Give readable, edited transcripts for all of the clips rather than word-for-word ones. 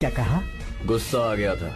क्या कहा? गुस्सा आ गया था।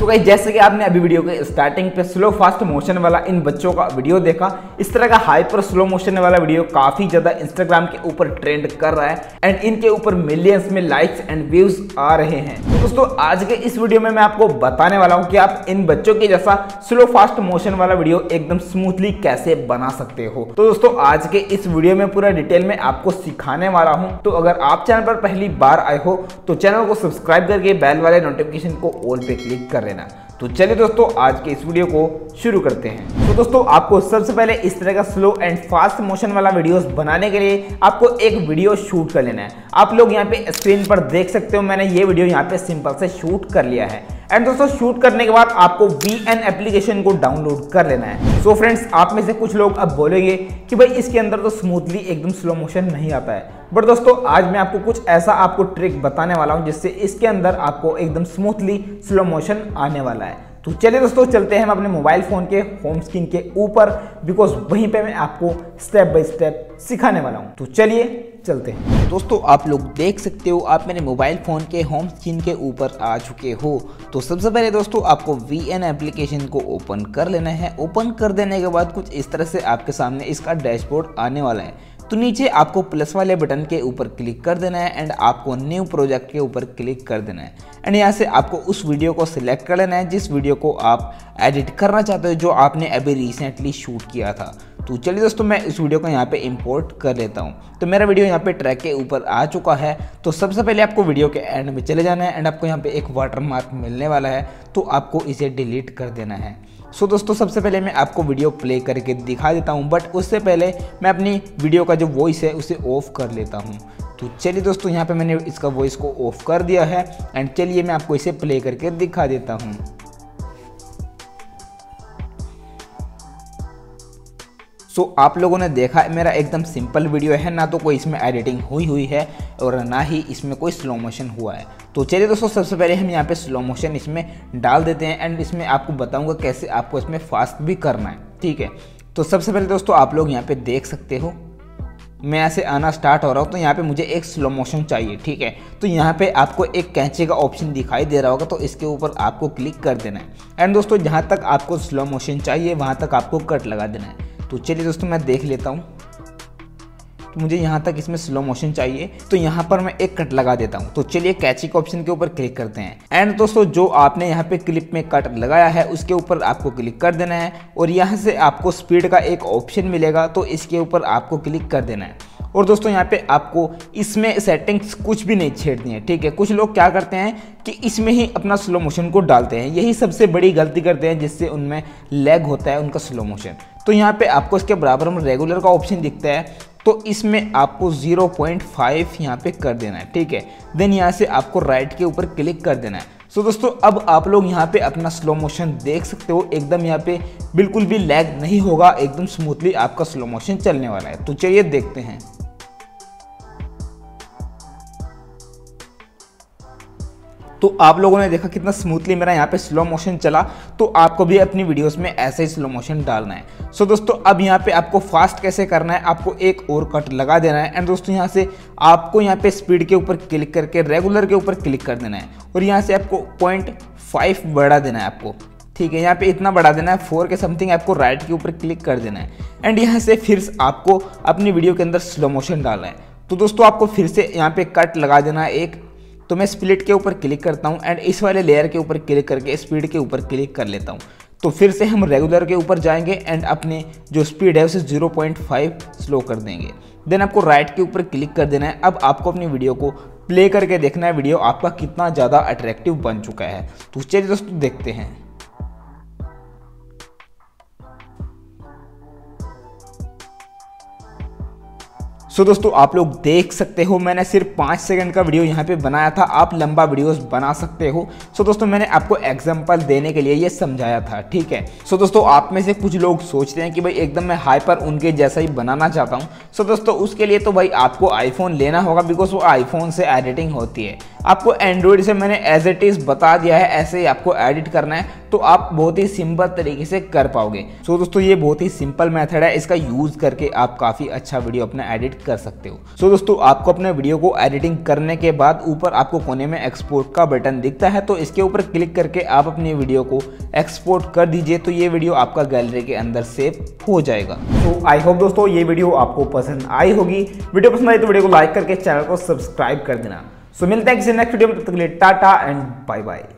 तो गाइस जैसे कि आपने अभी वीडियो के स्टार्टिंग पे स्लो फास्ट मोशन वाला इन बच्चों का वीडियो देखा, इस तरह का हाइपर स्लो मोशन वाला वीडियो काफी ज्यादा इंस्टाग्राम के ऊपर ट्रेंड कर रहा है एंड इनके ऊपर मिलियंस में लाइक्स एंड व्यूज आ रहे हैं। तो दोस्तों आज के इस वीडियो में मैं आपको बताने वाला हूँ कि आप इन बच्चों के जैसा स्लो फास्ट मोशन वाला वीडियो एकदम स्मूथली कैसे बना सकते हो। तो दोस्तों आज के इस वीडियो में पूरा डिटेल में आपको सिखाने वाला हूँ। तो अगर आप चैनल पर पहली बार आए हो तो चैनल को सब्सक्राइब करके बेल वाले नोटिफिकेशन को ऑल पे क्लिक कर लेना। तो चलिए दोस्तों आज के इस वीडियो को शुरू करते हैं। तो दोस्तों आपको सबसे पहले इस तरह का स्लो एंड फास्ट मोशन वाला वीडियोस बनाने के लिए आपको एक वीडियो शूट कर लेना है। आप लोग यहाँ पे स्क्रीन पर देख सकते हो, मैंने ये वीडियो यहाँ पे सिंपल से शूट कर लिया है। एंड दोस्तों शूट करने के बाद आपको VN एप्लीकेशन को डाउनलोड कर लेना है। सो फ्रेंड्स आप में से कुछ लोग अब बोलेंगे कि भाई इसके अंदर तो स्मूथली एकदम स्लो मोशन नहीं आता है, बट दोस्तों आज मैं आपको कुछ ऐसा आपको ट्रिक बताने वाला हूं जिससे इसके अंदर आपको एकदम स्मूथली स्लो मोशन आने वाला है। तो चलिए दोस्तों चलते हैं हम अपने मोबाइल फ़ोन के होम स्क्रीन के ऊपर, बिकॉज वहीं पे मैं आपको स्टेप बाय स्टेप सिखाने वाला हूं। तो चलिए चलते हैं। दोस्तों आप लोग देख सकते हो आप मेरे मोबाइल फ़ोन के होम स्क्रीन के ऊपर आ चुके हो। तो सबसे पहले दोस्तों आपको VN एप्लीकेशन को ओपन कर लेना है। ओपन कर देने के बाद कुछ इस तरह से आपके सामने इसका डैशबोर्ड आने वाला है। तो नीचे आपको प्लस वाले बटन के ऊपर क्लिक कर देना है एंड आपको न्यू प्रोजेक्ट के ऊपर क्लिक कर देना है एंड यहाँ से आपको उस वीडियो को सिलेक्ट कर लेना है जिस वीडियो को आप एडिट करना चाहते हो, जो आपने अभी रिसेंटली शूट किया था। तो चलिए दोस्तों मैं इस वीडियो को यहाँ पे इंपोर्ट कर लेता हूँ। तो मेरा वीडियो यहाँ पे ट्रैक के ऊपर आ चुका है। तो सबसे पहले आपको वीडियो के एंड में चले जाना है एंड आपको यहाँ पे एक वाटरमार्क मिलने वाला है, तो आपको इसे डिलीट कर देना है। सो दोस्तों सबसे पहले मैं आपको वीडियो प्ले करके दिखा देता हूँ, बट उससे पहले मैं अपनी वीडियो का जो वॉइस है उसे ऑफ कर लेता हूँ। तो चलिए दोस्तों यहाँ पे मैंने इसका वॉइस को ऑफ कर दिया है एंड चलिए मैं आपको इसे प्ले करके दिखा देता हूँ। सो आप लोगों ने देखा मेरा एकदम सिंपल वीडियो है, ना तो कोई इसमें एडिटिंग हुई है और ना ही इसमें कोई स्लो मोशन हुआ है। तो चलिए दोस्तों सबसे पहले हम यहाँ पे स्लो मोशन इसमें डाल देते हैं एंड इसमें आपको बताऊंगा कैसे आपको इसमें फास्ट भी करना है, ठीक है। तो सबसे पहले दोस्तों आप लोग यहाँ पे देख सकते हो मैं यहाँ से आना स्टार्ट हो रहा हूँ। तो यहाँ पे मुझे एक स्लो मोशन चाहिए, ठीक है। तो यहाँ पे आपको एक कैंचे का ऑप्शन दिखाई दे रहा होगा, तो इसके ऊपर आपको क्लिक कर देना है एंड दोस्तों जहाँ तक आपको स्लो मोशन चाहिए वहाँ तक आपको कट लगा देना है। तो चलिए दोस्तों मैं देख लेता हूँ। तो मुझे यहाँ तक इसमें स्लो मोशन चाहिए, तो यहाँ पर मैं एक कट लगा देता हूँ। तो चलिए कैची के ऑप्शन के ऊपर क्लिक करते हैं एंड दोस्तों जो आपने यहाँ पे क्लिप में कट लगाया है उसके ऊपर आपको क्लिक कर देना है और यहाँ से आपको स्पीड का एक ऑप्शन मिलेगा, तो इसके ऊपर आपको क्लिक कर देना है। और दोस्तों यहाँ पे आपको इसमें सेटिंग्स कुछ भी नहीं छेड़नी है, ठीक है। कुछ लोग क्या करते हैं कि इसमें ही अपना स्लो मोशन को डालते हैं, यही सबसे बड़ी गलती करते हैं जिससे उनमें लैग होता है उनका स्लो मोशन। तो यहाँ पे आपको इसके बराबर में रेगुलर का ऑप्शन दिखता है, तो इसमें आपको 0.5 यहाँ पे कर देना है, ठीक है। देन यहाँ से आपको राइट के ऊपर क्लिक कर देना है। सो दोस्तों अब आप लोग यहाँ पे अपना स्लो मोशन देख सकते हो, एकदम यहाँ पे बिल्कुल भी लैग नहीं होगा, एकदम स्मूथली आपका स्लो मोशन चलने वाला है। तो चलिए देखते हैं। तो आप लोगों ने देखा कितना स्मूथली मेरा यहाँ पे स्लो मोशन चला। तो आपको भी अपनी वीडियोस में ऐसे ही स्लो मोशन डालना है। सो दोस्तों अब यहाँ पे आपको फास्ट कैसे करना है, आपको एक और कट लगा देना है एंड दोस्तों यहाँ से आपको यहाँ पे स्पीड के ऊपर क्लिक करके रेगुलर के ऊपर क्लिक कर देना है और यहाँ से आपको 0.5 बढ़ा देना है आपको, ठीक है। यहाँ पे इतना बढ़ा देना है, 4 के समथिंग आपको राइट के ऊपर क्लिक कर देना है एंड यहाँ से फिर आपको अपनी वीडियो के अंदर स्लो मोशन डालना है। तो दोस्तों आपको फिर से यहाँ पे कट लगा देना है एक। तो मैं स्प्लिट के ऊपर क्लिक करता हूं एंड इस वाले लेयर के ऊपर क्लिक करके स्पीड के ऊपर क्लिक कर लेता हूं। तो फिर से हम रेगुलर के ऊपर जाएंगे एंड अपने जो स्पीड है उसे 0.5 स्लो कर देंगे। देन आपको राइट के ऊपर क्लिक कर देना है। अब आपको अपनी वीडियो को प्ले करके देखना है वीडियो आपका कितना ज़्यादा अट्रैक्टिव बन चुका है। तो चलिए दोस्तों देखते हैं। सो दोस्तों आप लोग देख सकते हो मैंने सिर्फ 5 सेकंड का वीडियो यहाँ पे बनाया था। आप लंबा वीडियोस बना सकते हो। सो दोस्तों मैंने आपको एग्जांपल देने के लिए ये समझाया था, ठीक है। सो दोस्तों आप में से कुछ लोग सोचते हैं कि भाई एकदम मैं हाइपर उनके जैसा ही बनाना चाहता हूँ। सो दोस्तों उसके लिए तो भाई आपको आईफोन लेना होगा, बिकॉज वो आईफोन से एडिटिंग होती है। आपको एंड्रॉइड से मैंने एज इट इज़ बता दिया है, ऐसे ही आपको एडिट करना है तो आप बहुत ही सिंपल तरीके से कर पाओगे। सो दोस्तों ये बहुत ही सिंपल मेथड है, इसका यूज़ करके आप काफ़ी अच्छा वीडियो अपना एडिट कर सकते हो। सो दोस्तों आपको अपने वीडियो को एडिटिंग करने के बाद ऊपर आपको कोने में एक्सपोर्ट का बटन दिखता है, तो इसके ऊपर क्लिक करके आप अपनी वीडियो को एक्सपोर्ट कर दीजिए, तो ये वीडियो आपका गैलरी के अंदर सेव हो जाएगा। तो आई होप दोस्तों ये वीडियो आपको पसंद आई होगी। वीडियो पसंद आई तो वीडियो को लाइक करके चैनल को सब्सक्राइब कर देना। सो मिलते हैं किसी नेक्स्ट वीडियो में, तब तक के लिए टाटा एंड बाय बाय।